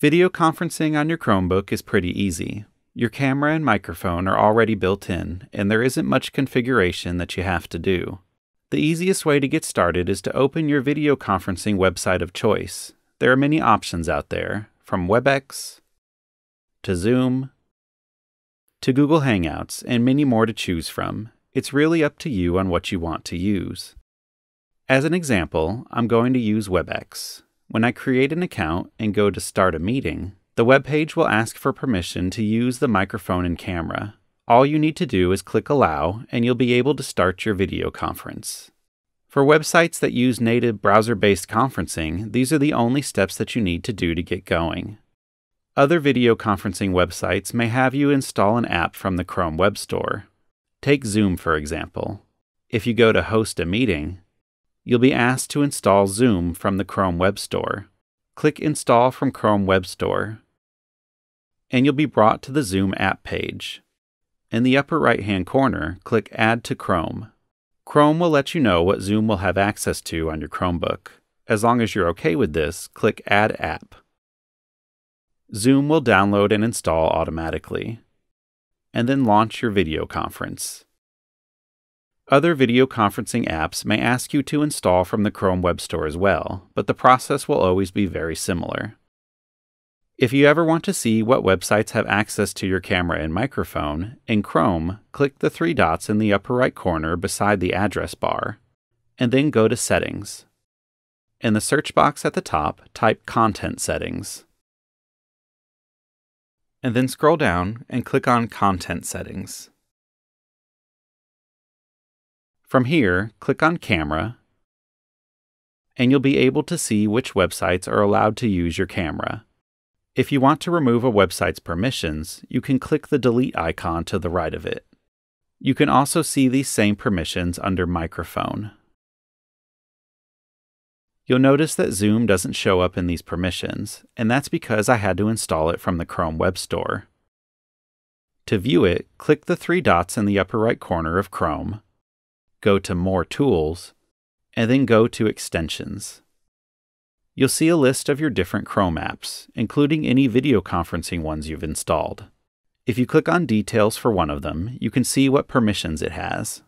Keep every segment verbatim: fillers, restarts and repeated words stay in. Video conferencing on your Chromebook is pretty easy. Your camera and microphone are already built in, and there isn't much configuration that you have to do. The easiest way to get started is to open your video conferencing website of choice. There are many options out there, from WebEx, to Zoom, to Google Hangouts, and many more to choose from. It's really up to you on what you want to use. As an example, I'm going to use WebEx. When I create an account and go to start a meeting, the web page will ask for permission to use the microphone and camera. All you need to do is click Allow, and you'll be able to start your video conference. For websites that use native browser-based conferencing, these are the only steps that you need to do to get going. Other video conferencing websites may have you install an app from the Chrome Web Store. Take Zoom, for example. If you go to host a meeting, you'll be asked to install Zoom from the Chrome Web Store. Click Install from Chrome Web Store, and you'll be brought to the Zoom app page. In the upper right-hand corner, click Add to Chrome. Chrome will let you know what Zoom will have access to on your Chromebook. As long as you're okay with this, click Add App. Zoom will download and install automatically, and then launch your video conference. Other video conferencing apps may ask you to install from the Chrome Web Store as well, but the process will always be very similar. If you ever want to see what websites have access to your camera and microphone, in Chrome, click the three dots in the upper right corner beside the address bar, and then go to Settings. In the search box at the top, type Content Settings, and then scroll down and click on Content Settings. From here, click on Camera, and you'll be able to see which websites are allowed to use your camera. If you want to remove a website's permissions, you can click the delete icon to the right of it. You can also see these same permissions under Microphone. You'll notice that Zoom doesn't show up in these permissions, and that's because I had to install it from the Chrome Web Store. To view it, click the three dots in the upper right corner of Chrome, go to More Tools, and then go to Extensions. You'll see a list of your different Chrome apps, including any video conferencing ones you've installed. If you click on Details for one of them, you can see what permissions it has.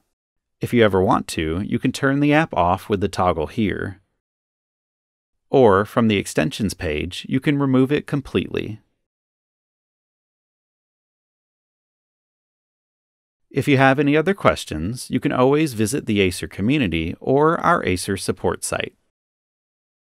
If you ever want to, you can turn the app off with the toggle here. Or, from the Extensions page, you can remove it completely. If you have any other questions, you can always visit the Acer community or our Acer support site.